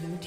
Blue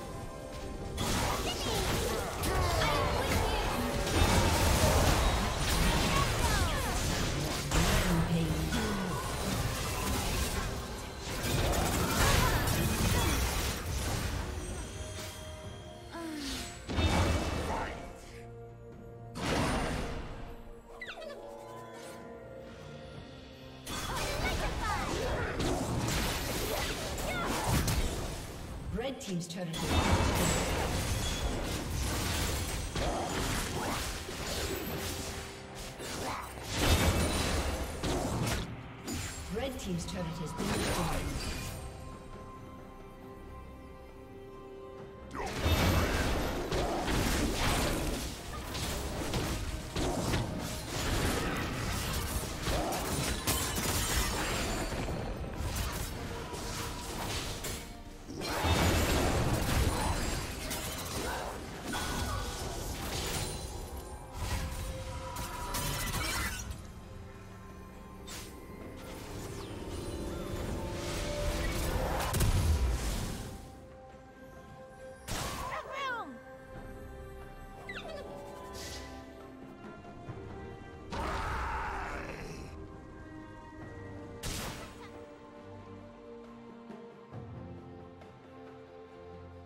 Team's turret has been destroyed. Red team's turret has been destroyed.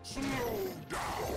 Slow down!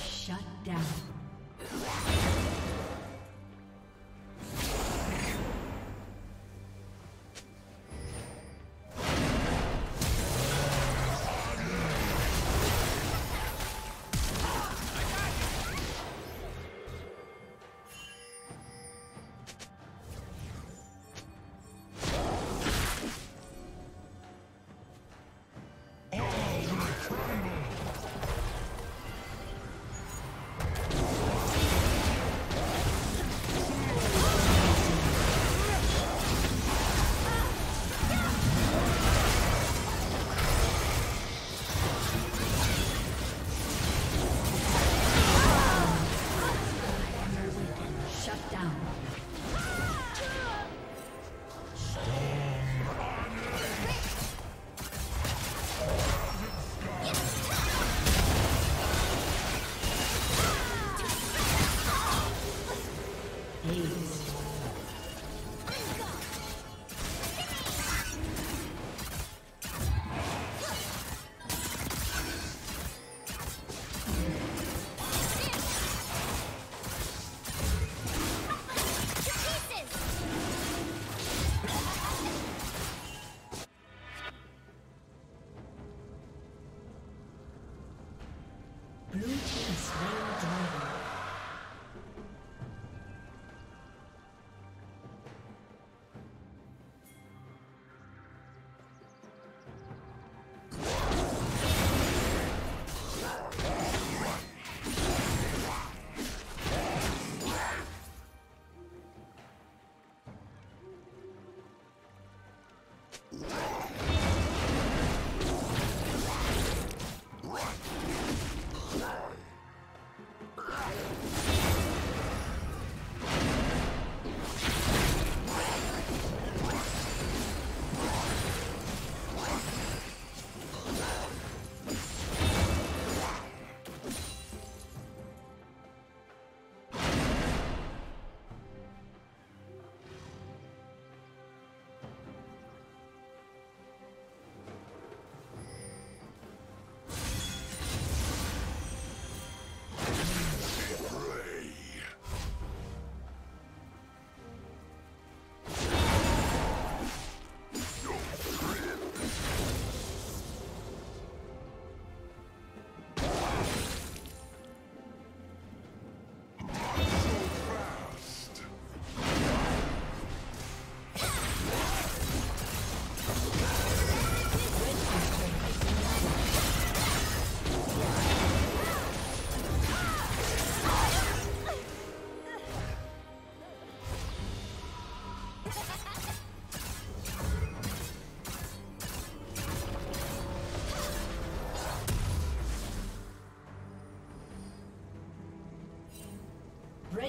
Shut down.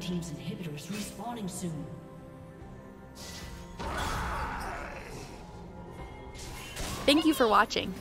Red Team's inhibitor is respawning soon. Thank you for watching.